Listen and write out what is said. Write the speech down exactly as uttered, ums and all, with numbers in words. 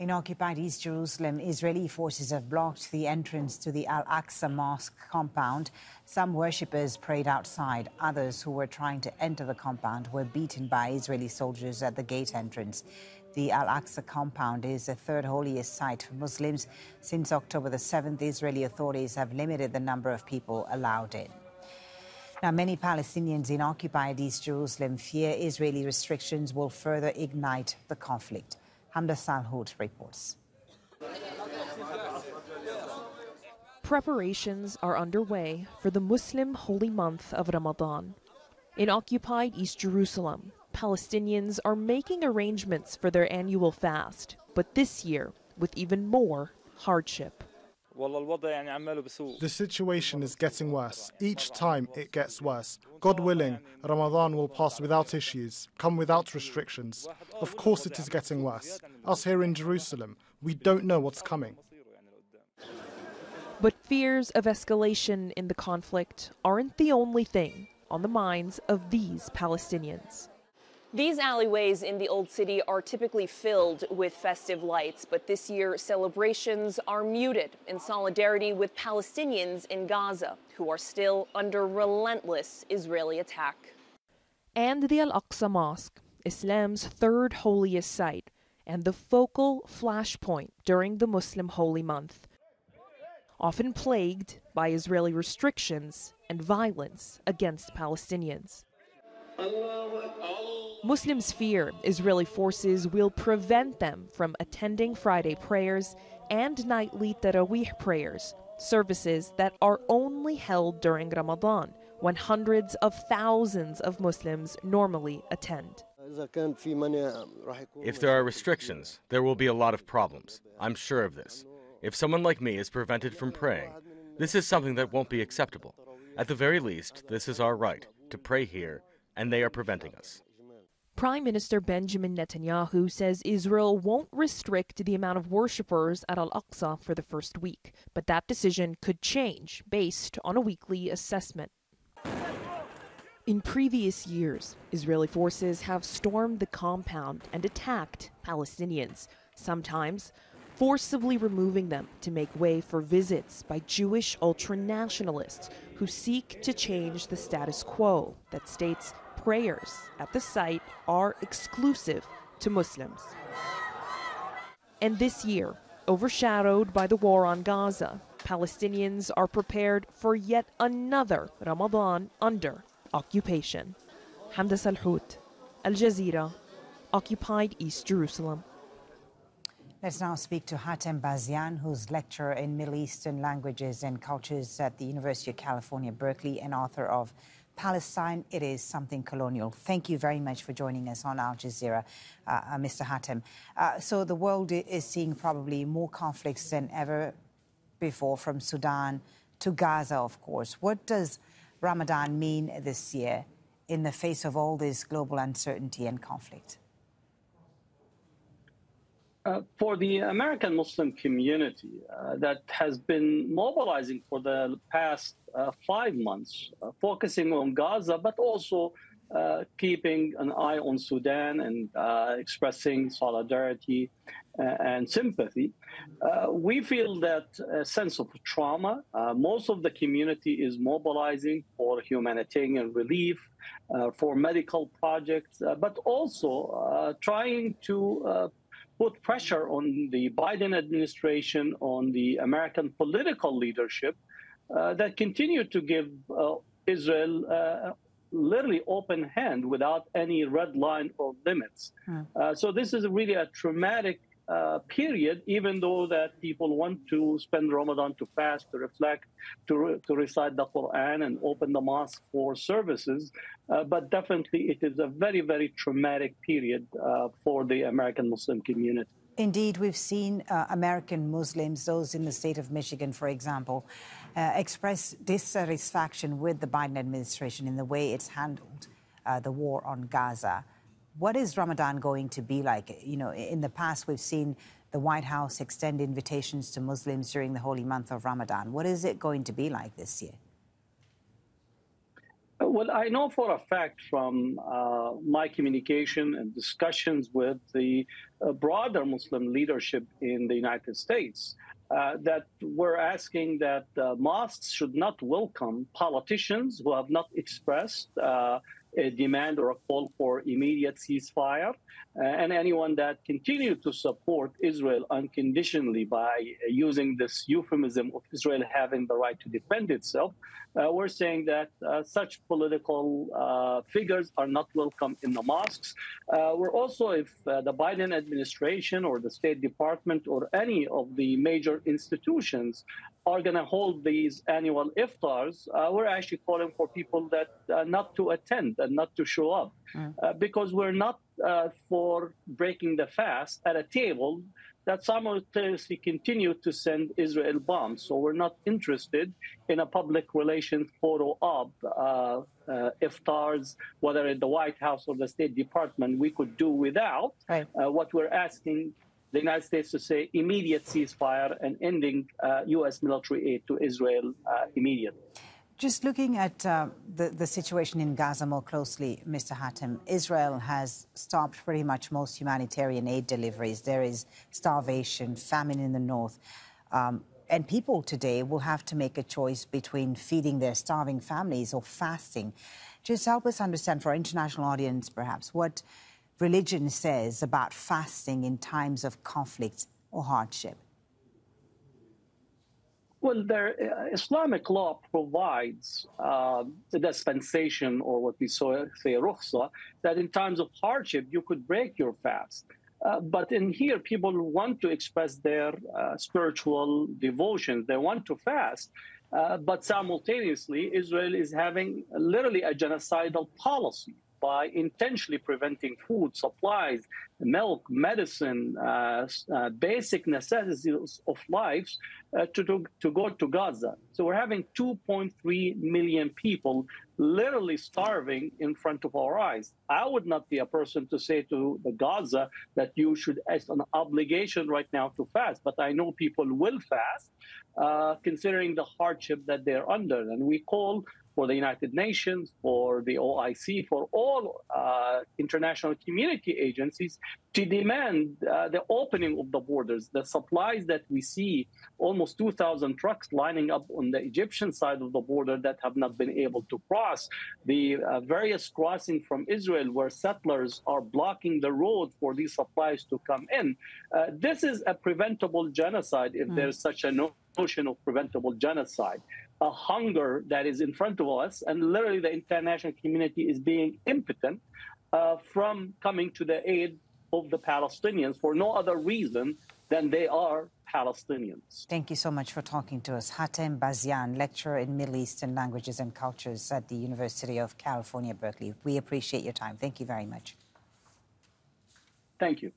In occupied East Jerusalem, Israeli forces have blocked the entrance to the Al-Aqsa Mosque compound. Some worshippers prayed outside. Others who were trying to enter the compound were beaten by Israeli soldiers at the gate entrance. The Al-Aqsa compound is the third holiest site for Muslims. Since October the seventh, Israeli authorities have limited the number of people allowed in. Now, many Palestinians in occupied East Jerusalem fear Israeli restrictions will further ignite the conflict. Hamdah Salhut reports. Preparations are underway for the Muslim holy month of Ramadan. In occupied East Jerusalem, Palestinians are making arrangements for their annual fast, but this year with even more hardship. The situation is getting worse. Each time it gets worse. God willing, Ramadan will pass without issues, come without restrictions. Of course it is getting worse. Us here in Jerusalem, we don't know what's coming. But fears of escalation in the conflict aren't the only thing on the minds of these Palestinians. These alleyways in the Old City are typically filled with festive lights, but this year celebrations are muted in solidarity with Palestinians in Gaza, who are still under relentless Israeli attack. And the Al-Aqsa Mosque, Islam's third holiest site, and the focal flashpoint during the Muslim holy month, often plagued by Israeli restrictions and violence against Palestinians. Muslims fear Israeli forces will prevent them from attending Friday prayers and nightly Tarawih prayers, services that are only held during Ramadan, when hundreds of thousands of Muslims normally attend. If there are restrictions, there will be a lot of problems. I'm sure of this. If someone like me is prevented from praying, this is something that won't be acceptable. At the very least, this is our right to pray here, and they are preventing us. Prime Minister Benjamin Netanyahu says Israel won't restrict the amount of worshippers at Al-Aqsa for the first week, but that decision could change based on a weekly assessment. In previous years, Israeli forces have stormed the compound and attacked Palestinians, sometimes forcibly removing them to make way for visits by Jewish ultranationalists who seek to change the status quo that states prayers at the site are exclusive to Muslims. And this year, overshadowed by the war on Gaza, Palestinians are prepared for yet another Ramadan under occupation. Hamdah Salhut, Al Jazeera, occupied East Jerusalem. Let's now speak to Hatem Bazian, who's lecturer in Middle Eastern languages and cultures at the University of California, Berkeley, and author of Palestine, It Is Something Colonial. Thank you very much for joining us on Al Jazeera, uh, Mister Hatem. Uh, so the world is seeing probably more conflicts than ever before, from Sudan to Gaza, of course. What does Ramadan mean this year in the face of all this global uncertainty and conflict? Uh, for the American Muslim community uh, that has been mobilizing for the past uh, five months, uh, focusing on Gaza, but also uh, keeping an eye on Sudan and uh, expressing solidarity uh, and sympathy, uh, we feel that a sense of trauma. Uh, most of the community is mobilizing for humanitarian relief, uh, for medical projects, uh, but also uh, trying to uh, put pressure on the Biden administration, on the American political leadership uh, that continue to give uh, Israel uh, literally open hand without any red line or limits. Mm. Uh, so this is really a traumatic uh, period, even though that people want to spend Ramadan to fast, to reflect, to, re to recite the Quran and open the mosque for services. Uh, but definitely it is a very, very traumatic period uh, for the American Muslim community. Indeed, we've seen uh, American Muslims, those in the state of Michigan, for example, uh, express dissatisfaction with the Biden administration in the way it's handled uh, the war on Gaza. What is Ramadan going to be like? You know, in the past, we've seen the White House extend invitations to Muslims during the holy month of Ramadan. What is it going to be like this year? Well, I know for a fact from uh, my communication and discussions with the uh, broader Muslim leadership in the United States uh, that we're asking that uh, mosques should not welcome politicians who have not expressed uh, a demand or a call for immediate ceasefire, uh, and anyone that continued to support Israel unconditionally by uh, using this euphemism of Israel having the right to defend itself, uh, we're saying that uh, such political uh, figures are not welcome in the mosques. Uh, we're also, if uh, the Biden administration or the State Department or any of the major institutions are going to hold these annual iftars, uh, we're actually calling for people that uh, not to attend and not to show up, mm. uh, because we're not uh, for breaking the fast at a table that simultaneously continue to send Israel bombs. So we're not interested in a public relations photo op, uh, uh, iftars, whether at the White House or the State Department. We could do without. Right. Uh, what we're asking the United States to say immediate ceasefire and ending uh, U S military aid to Israel uh, immediately. Just looking at uh, the, the situation in Gaza more closely, Mister Hatem, Israel has stopped pretty much most humanitarian aid deliveries. There is starvation, famine in the north. Um, and people today will have to make a choice between feeding their starving families or fasting. Just help us understand, for our international audience perhaps, what religion says about fasting in times of conflict or hardship. Well, there, uh, Islamic law provides uh, the dispensation, or what we so, say, rukhsa, that in times of hardship, you could break your fast. Uh, but in here, people want to express their uh, spiritual devotion. They want to fast. Uh, but simultaneously, Israel is having literally a genocidal policy by intentionally preventing food, supplies, milk, medicine, uh, uh, basic necessities of life uh, to, to, to go to Gaza. So we're having two point three million people literally starving in front of our eyes. I would not be a person to say to the Gaza that you should as an obligation right now to fast, but I know people will fast uh, considering the hardship that they're under. And we call for the United Nations, for the O I C, for all uh, international community agencies to demand uh, the opening of the borders. The supplies that we see, almost two thousand trucks lining up on the Egyptian side of the border that have not been able to cross, the uh, various crossing from Israel where settlers are blocking the road for these supplies to come in. Uh, this is a preventable genocide, if mm. there's such a notion of preventable genocide. A hunger that is in front of us, and literally the international community is being impotent uh, from coming to the aid of the Palestinians for no other reason than they are Palestinians. Thank you so much for talking to us. Hatem Bazian, lecturer in Middle Eastern Languages and Cultures at the University of California, Berkeley. We appreciate your time. Thank you very much. Thank you.